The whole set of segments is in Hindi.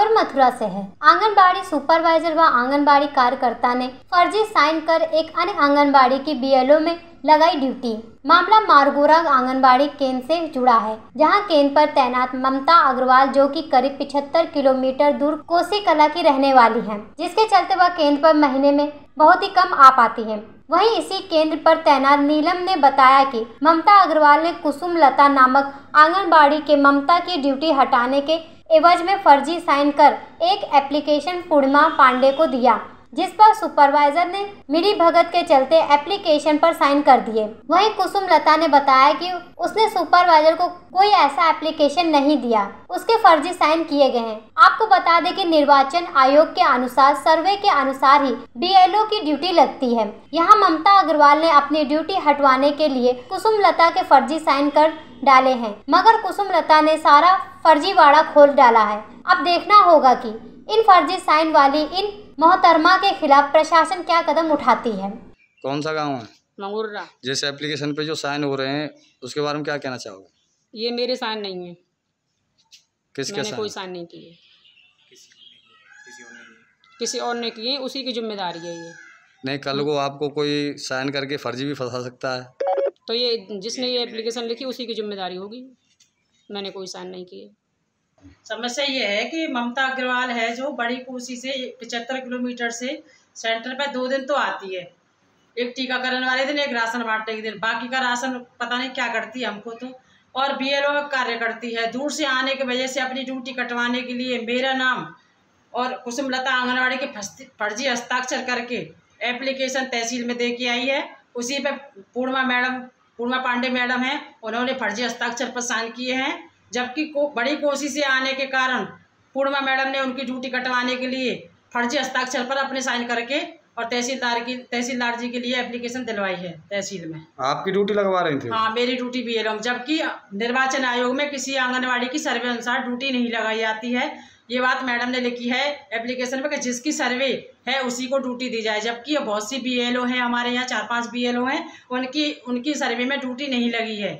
खबर मथुरा से है। आंगनबाड़ी सुपरवाइजर व आंगनबाड़ी कार्यकर्ता ने फर्जी साइन कर एक अन्य आंगनबाड़ी की बीएलओ में लगाई ड्यूटी। मामला मारगोरा आंगनबाड़ी केंद्र से जुड़ा है, जहां केंद्र पर तैनात ममता अग्रवाल जो कि करीब 75 किलोमीटर दूर कोसी कला की रहने वाली हैं, जिसके चलते वह केंद्र पर महीने में बहुत ही कम आ पाती है। वहीं इसी केंद्र पर तैनात नीलम ने बताया कि ममता अग्रवाल ने कुसुम लता नामक आंगनबाड़ी के ममता की ड्यूटी हटाने के एवज में फर्जी साइन कर एक एप्लीकेशन पूर्णिमा पांडे को दिया, जिस पर सुपरवाइजर ने मिली भगत के चलते एप्लीकेशन पर साइन कर दिए। वहीं कुसुम लता ने बताया कि उसने सुपरवाइजर को कोई ऐसा एप्लीकेशन नहीं दिया, उसके फर्जी साइन किए गए हैं। आपको बता दें कि निर्वाचन आयोग के अनुसार सर्वे के अनुसार ही बीएलओ की ड्यूटी लगती है। यहां ममता अग्रवाल ने अपनी ड्यूटी हटवाने के लिए कुसुम लता के फर्जी साइन कर डाले हैं, मगर कुसुम लता ने सारा फर्जीवाड़ा खोल डाला है। अब देखना होगा कि इन फर्जी साइन वाली इन मोहतरमा के खिलाफ प्रशासन क्या कदम उठाती है। कौन सा गाँव है? मारगोरा। जैसे एप्लीकेशन पे जो साइन हो रहे हैं उसके बारे में क्या कहना चाहोगे? ये मेरे साइन नहीं है, किसके साइन? कोई साइन नहीं किए, किसी और ने किए, उसी की जिम्मेदारी है ये। नहीं, कल को आपको कोई साइन करके फर्जी भी फंसा सकता है, तो ये जिसने ये एप्लीकेशन लिखी उसी की जिम्मेदारी होगी। मैंने कोई साइन नहीं किए। समस्या ये है कि ममता अग्रवाल है जो बड़ी कोसी से 75 किलोमीटर से सेंटर पे 2 दिन तो आती है, एक टीकाकरण वाले दिन, एक राशन बांटने के दिन, बाकी का राशन पता नहीं क्या करती है हमको तो। और बीएलओ में कार्य करती है, दूर से आने की वजह से अपनी ड्यूटी कटवाने के लिए मेरा नाम और कुसुम लता आंगनबाड़ी के फर्जी हस्ताक्षर करके एप्लीकेशन तहसील में दे के आई है। उसी पे पूर्णिमा पांडे मैडम हैं, उन्होंने फर्जी हस्ताक्षर पर साइन किए हैं, जबकि बड़ी कोसी से आने के कारण पूर्णिमा मैडम ने उनकी ड्यूटी कटवाने के लिए फर्जी हस्ताक्षर पर अपने साइन करके और तहसीलदार जी के लिए एप्लीकेशन दिलवाई है तहसील में। आपकी ड्यूटी लगवा रही थी? हाँ, मेरी ड्यूटी भी है, जबकि निर्वाचन आयोग में किसी आंगनवाड़ी की सर्वे अनुसार ड्यूटी नहीं लगाई जाती है। ये बात मैडम ने लिखी है एप्लीकेशन में कि जिसकी सर्वे है उसी को ड्यूटी दी जाए, जबकि बहुत सी बीएलओ हैं हमारे यहाँ, 4-5 बीएलओ हैं, उनकी सर्वे में ड्यूटी नहीं लगी है।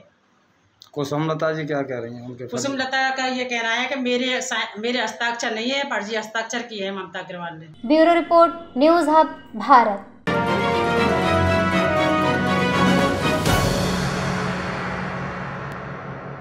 कुसुम लता जी क्या कह रही हैं उनके? कुसुम लता का ये कहना है कि मेरे हस्ताक्षर नहीं है, फर्जी हस्ताक्षर किए हैं ममता अग्रवाल ने। Bureau report, news hub Bharat.